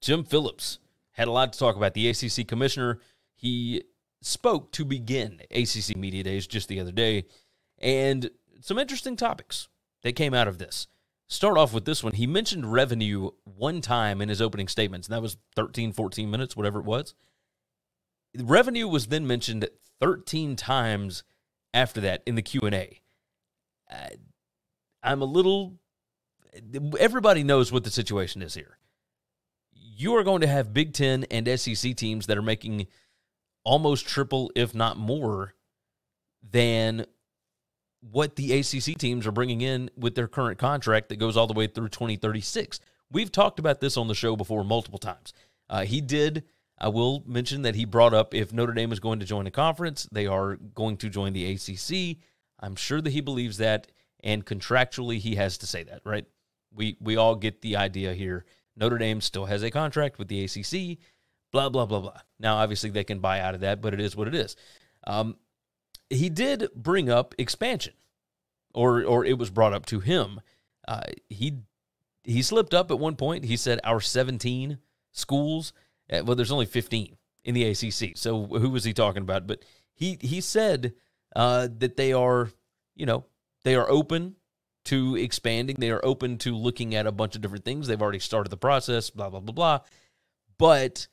Jim Phillips had a lot to talk about. The ACC commissioner, he spoke to begin ACC Media Days just the other day, and some interesting topics that came out of this. Start off with this one. He mentioned revenue one time in his opening statements, and that was 13, 14 minutes, whatever it was. Revenue was then mentioned 13 times after that in the Q&A. I'm a little... Everybody knows what the situation is here. You are going to have Big Ten and SEC teams that are making almost triple, if not more, than what the ACC teams are bringing in with their current contract that goes all the way through 2036. We've talked about this on the show before multiple times. I will mention that he brought up if Notre Dame is going to join a conference, they are going to join the ACC. I'm sure that he believes that, and contractually he has to say that, right? We all get the idea here. Notre Dame still has a contract with the ACC, blah, blah, blah, blah. Now, obviously, they can buy out of that, but it is what it is. He did bring up expansion, or it was brought up to him. He slipped up at one point. He said our 17 schools. Well, there's only 15 in the ACC. So who was he talking about? But he said that they are, you know, they are open to expanding. They are open to looking at a bunch of different things. They've already started the process. Blah blah blah blah. But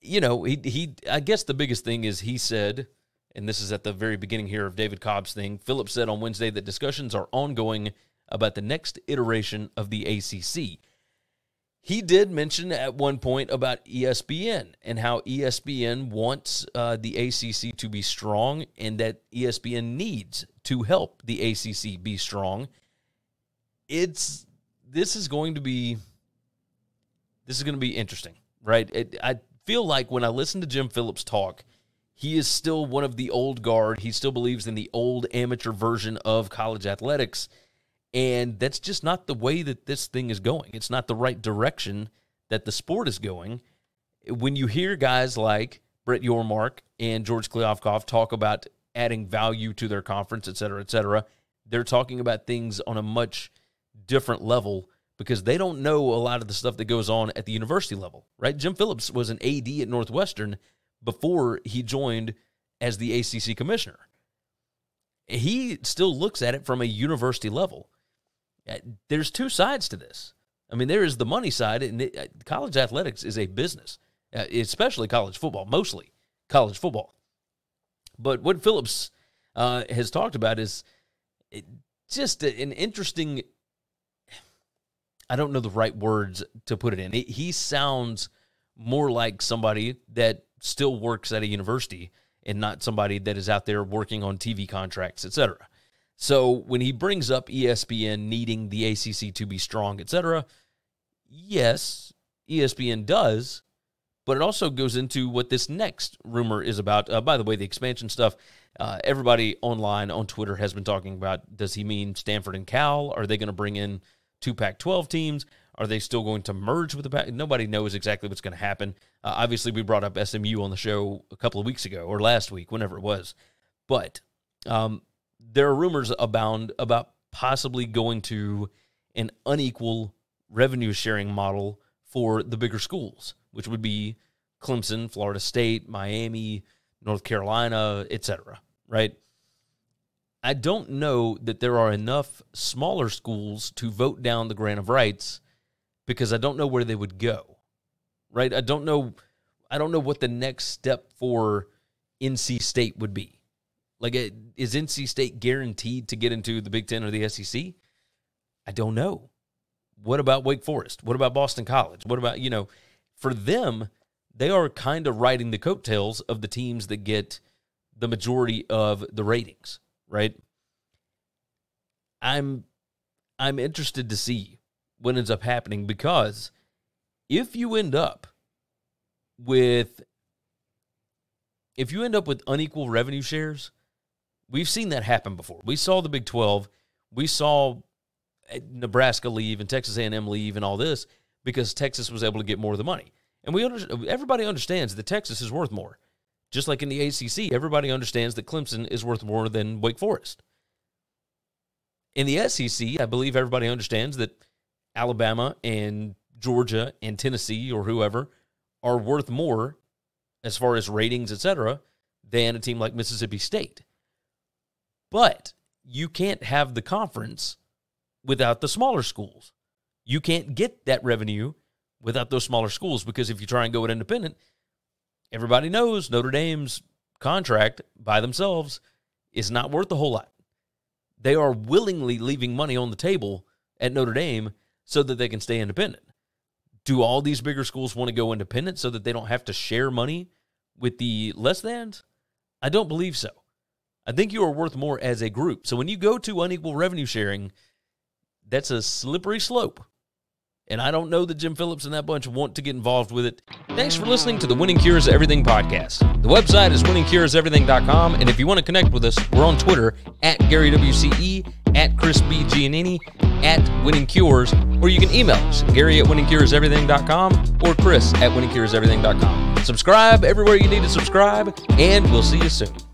you know, he I guess the biggest thing is he said. And this is at the very beginning here of David Cobb's thing. Phillips said on Wednesday that discussions are ongoing about the next iteration of the ACC. He did mention at one point about ESPN and how ESPN wants the ACC to be strong and that ESPN needs to help the ACC be strong. This is going to be interesting, right? I feel like when I listen to Jim Phillips talk, he is still one of the old guard. He still believes in the old amateur version of college athletics, and that's just not the way that this thing is going. It's not the right direction that the sport is going. When you hear guys like Brett Yormark and George Kliavkoff talk about adding value to their conference, et cetera, they're talking about things on a much different level because they don't know a lot of the stuff that goes on at the university level, right? Jim Phillips was an AD at Northwestern before he joined as the ACC commissioner. He still looks at it from a university level. There's two sides to this. I mean, there is the money side, and college athletics is a business, especially college football, mostly college football. But what Phillips has talked about is just an interesting, I don't know the right words to put it in. He sounds more like somebody that still works at a university and not somebody that is out there working on TV contracts, et cetera. So when he brings up ESPN needing the ACC to be strong, et cetera, yes, ESPN does, but it also goes into what this next rumor is about. By the way, the expansion stuff, everybody online on Twitter has been talking about, does he mean Stanford and Cal? Are they going to bring in two Pac-12 teams? Are they still going to merge with the Pac? Nobody knows exactly what's going to happen. Obviously, we brought up SMU on the show a couple of weeks ago or last week, whenever it was. But there are rumors abound about possibly going to an unequal revenue-sharing model for the bigger schools, which would be Clemson, Florida State, Miami, North Carolina, et cetera, right? I don't know that there are enough smaller schools to vote down the grant of rights because I don't know where they would go, right? I don't know what the next step for NC State would be. Like, is NC State guaranteed to get into the Big Ten or the SEC? I don't know. What about Wake Forest? What about Boston College? What about, you know, for them, they are kind of riding the coattails of the teams that get the majority of the ratings, right? I'm interested to see what ends up happening, because if you end up with unequal revenue shares, we've seen that happen before. We saw the Big 12, we saw Nebraska leave and Texas A&M leave and all this because Texas was able to get more of the money. And everybody understands that Texas is worth more. Just like in the ACC, everybody understands that Clemson is worth more than Wake Forest. In the SEC, I believe everybody understands that Alabama and Georgia and Tennessee or whoever are worth more as far as ratings, et cetera, than a team like Mississippi State. But you can't have the conference without the smaller schools. You can't get that revenue without those smaller schools, because if you try and go with independent, everybody knows Notre Dame's contract by themselves is not worth a whole lot. They are willingly leaving money on the table at Notre Dame so that they can stay independent. Do all these bigger schools want to go independent so that they don't have to share money with the less thans? I don't believe so. I think you are worth more as a group. So when you go to unequal revenue sharing, that's a slippery slope. And I don't know that Jim Phillips and that bunch want to get involved with it. Thanks for listening to the Winning Cures Everything podcast. The website is winningcureseverything.com. And if you want to connect with us, we're on Twitter at GaryWCE, at ChrisBGiannini, at Winning Cures, or you can email us, Gary at winningcureseverything.com or Chris at winningcureseverything.com. Subscribe everywhere you need to subscribe, and we'll see you soon.